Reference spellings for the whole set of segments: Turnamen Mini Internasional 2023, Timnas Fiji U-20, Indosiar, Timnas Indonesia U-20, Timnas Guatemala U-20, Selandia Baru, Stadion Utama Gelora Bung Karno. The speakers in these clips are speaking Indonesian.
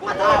¡Fuera!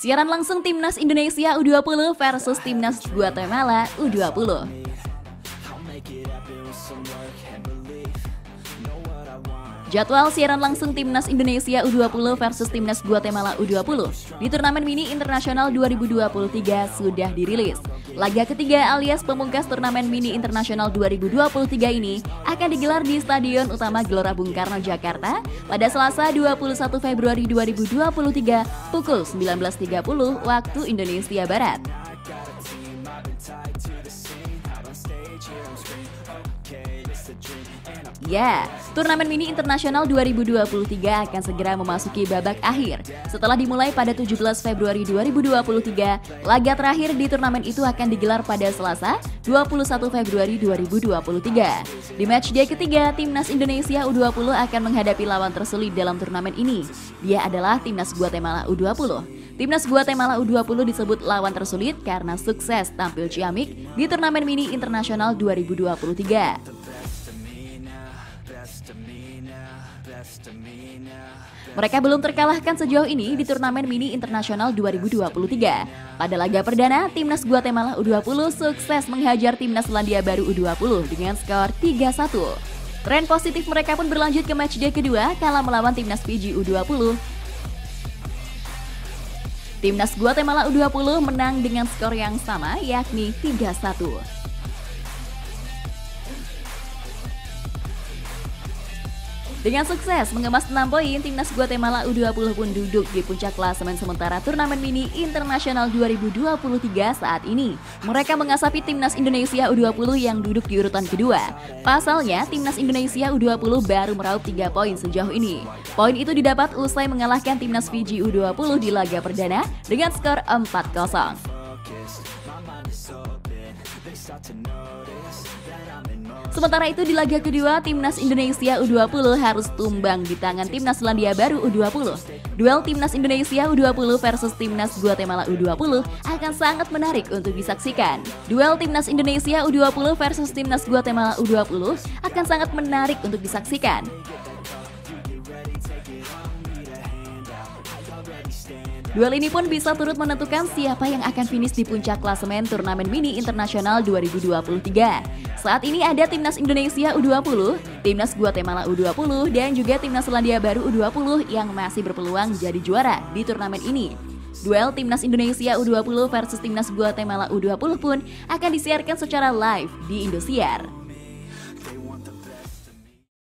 Siaran langsung Timnas Indonesia U-20 versus Timnas Guatemala U-20. Jadwal siaran langsung Timnas Indonesia U-20 versus Timnas Guatemala U-20 di Turnamen Mini Internasional 2023 sudah dirilis. Laga ketiga alias pemungkas Turnamen Mini Internasional 2023 ini akan digelar di Stadion Utama Gelora Bung Karno, Jakarta pada Selasa 21 Februari 2023 pukul 19.30 waktu Indonesia Barat. Ya, Turnamen Mini Internasional 2023 akan segera memasuki babak akhir. Setelah dimulai pada 17 Februari 2023, laga terakhir di turnamen itu akan digelar pada Selasa, 21 Februari 2023. Di matchday ketiga, Timnas Indonesia U-20 akan menghadapi lawan tersulit dalam turnamen ini. Dia adalah Timnas Guatemala U-20. Timnas Guatemala U-20 disebut lawan tersulit karena sukses tampil ciamik di Turnamen Mini Internasional 2023. Mereka belum terkalahkan sejauh ini di Turnamen Mini Internasional 2023. Pada laga perdana, Timnas Guatemala U-20 sukses menghajar Timnas Selandia Baru U-20 dengan skor 3-1. Tren positif mereka pun berlanjut ke matchday kedua kala melawan Timnas Fiji U-20. Timnas Guatemala U-20 menang dengan skor yang sama yakni 3-1. Dengan sukses mengemas 6 poin, Timnas Guatemala U-20 pun duduk di puncak klasemen sementara Turnamen Mini Internasional 2023 saat ini. Mereka mengasapi Timnas Indonesia U-20 yang duduk di urutan kedua. Pasalnya, Timnas Indonesia U-20 baru meraup 3 poin sejauh ini. Poin itu didapat usai mengalahkan Timnas Fiji U-20 di laga perdana dengan skor 4-0. Sementara itu di laga kedua, Timnas Indonesia U-20 harus tumbang di tangan Timnas Selandia Baru U-20. Duel Timnas Indonesia U-20 versus Timnas Guatemala U-20 akan sangat menarik untuk disaksikan. Duel Timnas Indonesia U-20 versus Timnas Guatemala U-20 akan sangat menarik untuk disaksikan. Duel ini pun bisa turut menentukan siapa yang akan finish di puncak klasemen Turnamen Mini Internasional 2023. Saat ini ada Timnas Indonesia U-20, Timnas Guatemala U-20, dan juga Timnas Selandia Baru U-20 yang masih berpeluang jadi juara di turnamen ini. Duel Timnas Indonesia U-20 versus Timnas Guatemala U-20 pun akan disiarkan secara live di Indosiar.